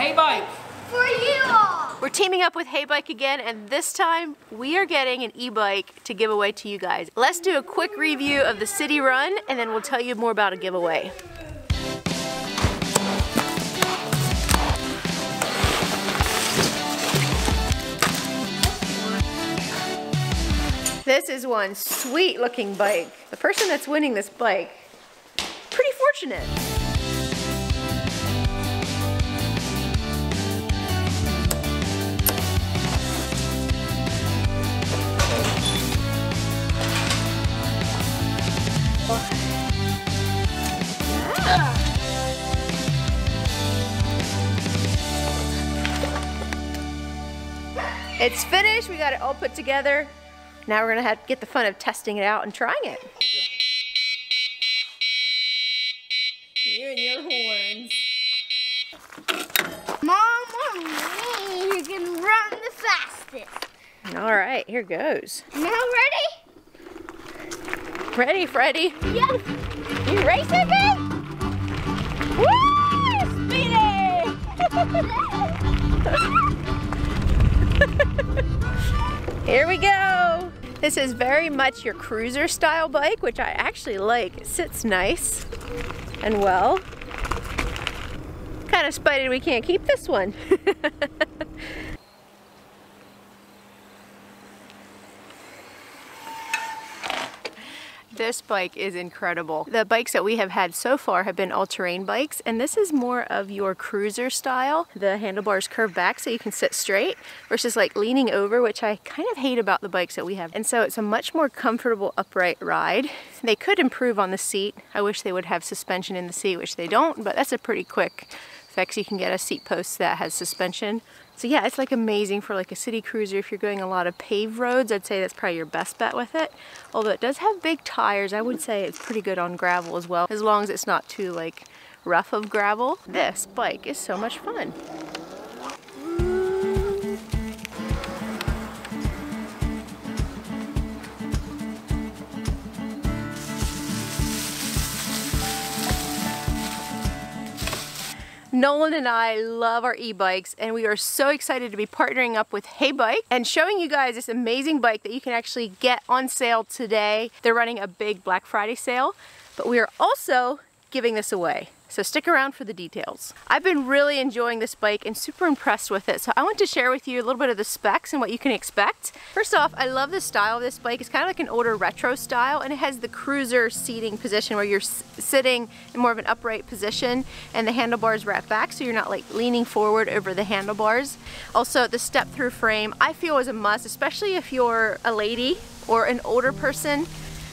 Heybike. For you all. We're teaming up with Heybike again, and this time we are getting an e-bike to give away to you guys. Let's do a quick review of the city run, and then we'll tell you more about a giveaway. This is one sweet looking bike. The person that's winning this bike, pretty fortunate. Yeah. It's finished, we got it all put together. Now we're gonna have to get the fun of testing it out and trying it. You're in your horns. Mom, you can run the fastest. All right, here goes. Now ready? Ready, Freddie? Yes. You racing, babe? Woo! Speedy! Here we go. This is very much your cruiser style bike, which I actually like. It sits nice and well. Kind of spited we can't keep this one. This bike is incredible. The bikes that we have had so far have been all-terrain bikes, and this is more of your cruiser style. The handlebars curve back so you can sit straight versus like leaning over, which I kind of hate about the bikes that we have. And so it's a much more comfortable upright ride. They could improve on the seat. I wish they would have suspension in the seat, which they don't, but that's a pretty quick fix. You can get a seat post that has suspension. So yeah, it's like amazing for like a city cruiser. If you're going a lot of paved roads, I'd say that's probably your best bet with it. Although it does have big tires, I would say it's pretty good on gravel as well, as long as it's not too like rough of gravel. This bike is so much fun. Nolan and I love our e-bikes, and we are so excited to be partnering up with Heybike and showing you guys this amazing bike that you can actually get on sale today. They're running a big Black Friday sale, but we are also giving this away. So stick around for the details. I've been really enjoying this bike and super impressed with it. So I want to share with you a little bit of the specs and what you can expect. First off, I love the style of this bike. It's kind of like an older retro style, and it has the cruiser seating position where you're sitting in more of an upright position, and the handlebars wrap back so you're not like leaning forward over the handlebars. Also, the step-through frame I feel is a must, especially if you're a lady or an older person.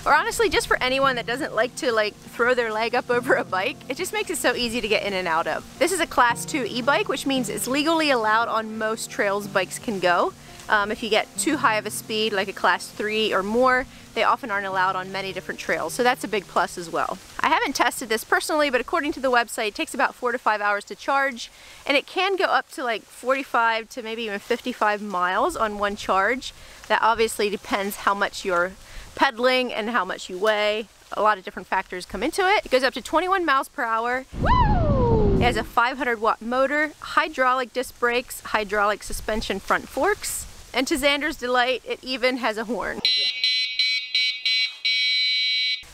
Or honestly, just for anyone that doesn't like to like throw their leg up over a bike, it just makes it so easy to get in and out of. This is a class 2 e-bike, which means it's legally allowed on most trails bikes can go. If you get too high of a speed, like a class 3 or more, they often aren't allowed on many different trails, so that's a big plus as well. I haven't tested this personally, but according to the website, it takes about 4 to 5 hours to charge, and it can go up to like 45 to maybe even 55 miles on one charge. That obviously depends how much you're pedaling and how much you weigh. A lot of different factors come into it. It goes up to 21 miles per hour. Woo! It has a 500-watt motor, hydraulic disc brakes, hydraulic suspension front forks, and to Xander's delight, it even has a horn.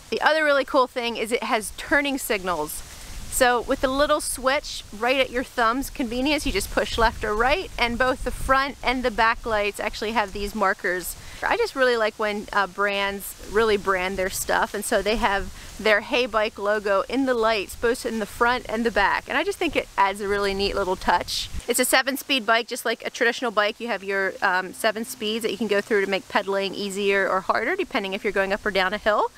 The other really cool thing is it has turning signals. So with the little switch right at your thumb's convenience, you just push left or right, and both the front and the back lights actually have these markers. I just really like when brands really brand their stuff, and so they have their Heybike logo in the lights, both in the front and the back, and I just think it adds a really neat little touch. It's a 7-speed bike, just like a traditional bike. You have your 7 speeds that you can go through to make pedaling easier or harder, depending if you're going up or down a hill.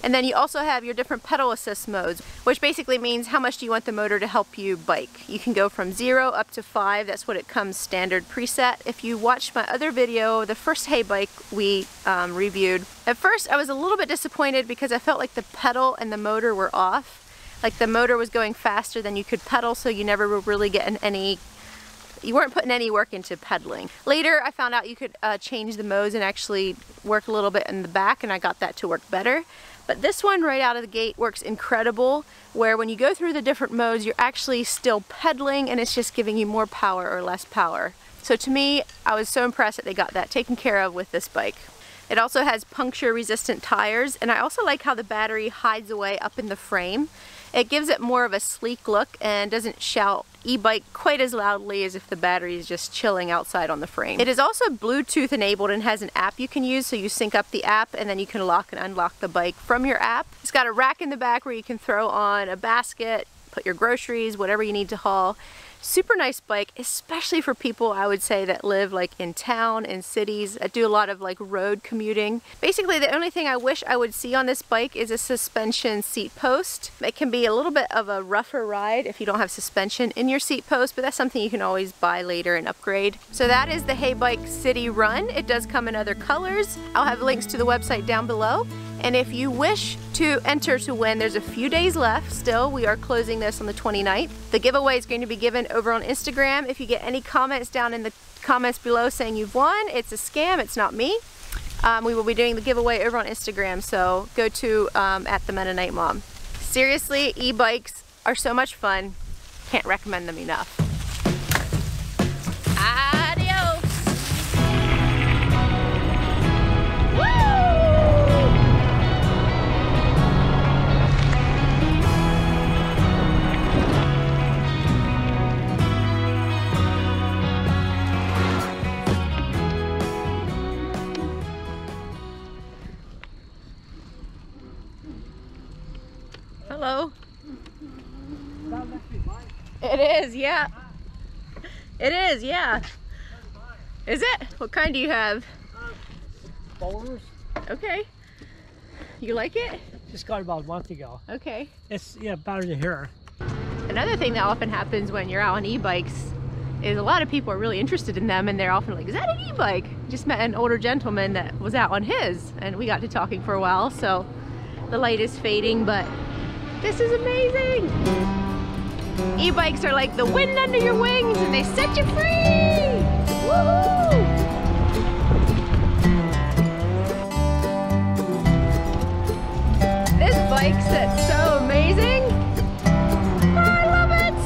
And then you also have your different pedal assist modes, which basically means how much do you want the motor to help you bike. You can go from 0 up to 5. That's what it comes standard preset. If you watched my other video, the first Heybike we reviewed, at first I was a little bit disappointed because I felt like the pedal and the motor were off. Like the motor was going faster than you could pedal, so you never really get any you weren't putting any work into pedaling. Later I found out you could change the modes and actually work a little bit in the back, and I got that to work better. But this one right out of the gate works incredible, where when you go through the different modes, you're actually still pedaling and it's just giving you more power or less power. So to me, I was so impressed that they got that taken care of with this bike. It also has puncture resistant tires, and I also like how the battery hides away up in the frame. It gives it more of a sleek look and doesn't shout e-bike quite as loudly as if the battery is just chilling outside on the frame. It is also Bluetooth enabled and has an app you can use, so you sync up the app and then you can lock and unlock the bike from your app. It's got a rack in the back where you can throw on a basket, put your groceries, whatever you need to haul. Super nice bike, especially for people, I would say, that live like in town and cities, that do a lot of like road commuting. Basically the only thing I wish I would see on this bike is a suspension seat post. It can be a little bit of a rougher ride if you don't have suspension in your seat post, but that's something you can always buy later and upgrade. So that is the Heybike CityRun. It does come in other colors. I'll have links to the website down below. And if you wish to enter to win, there's a few days left still. We are closing this on the 29th. The giveaway is going to be given over on Instagram. If you get any comments down in the comments below saying you've won, it's a scam, it's not me. We will be doing the giveaway over on Instagram, so go to @TheMennoniteMom. Seriously, e-bikes are so much fun. Can't recommend them enough. Hello. It is, yeah. It is, yeah. Is it? What kind do you have? Bowlers. Okay. You like it? Just got about a month ago. Okay. It's, yeah, better than here. Another thing that often happens when you're out on e-bikes is a lot of people are really interested in them, and they're often like, is that an e-bike? Just met an older gentleman that was out on his, and we got to talking for a while, so the light is fading, but this is amazing! E-bikes are like the wind under your wings and they set you free! Woohoo! This bike's so amazing! Oh, I love it!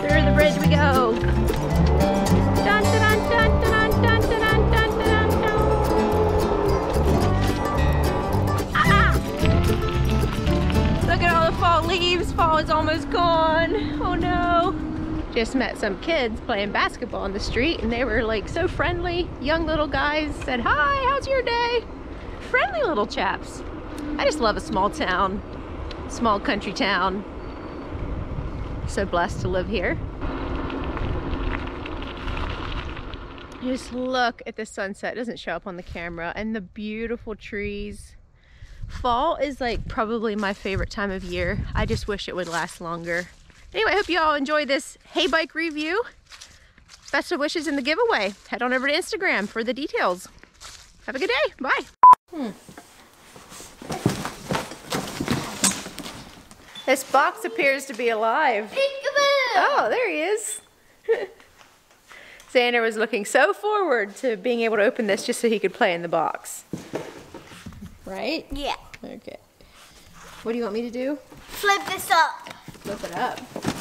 Through the bridge we go! Dun, dun, dun, dun, dun. Fall leaves, fall is almost gone. Oh no. Just met some kids playing basketball on the street, and they were like so friendly. Young little guys said, hi, how's your day? Friendly little chaps. I just love a small town, small country town. So blessed to live here. Just look at the sunset. It doesn't show up on the camera, and the beautiful trees. Fall is like probably my favorite time of year. I just wish it would last longer. Anyway, I hope you all enjoy this Heybike review. Best of wishes in the giveaway. Head on over to Instagram for the details. Have a good day. Bye. This box appears to be alive. Peek-a-boo! Oh, there he is. Xander was looking so forward to being able to open this just so he could play in the box. Right? Yeah. Okay. What do you want me to do? Flip this up. Flip it up.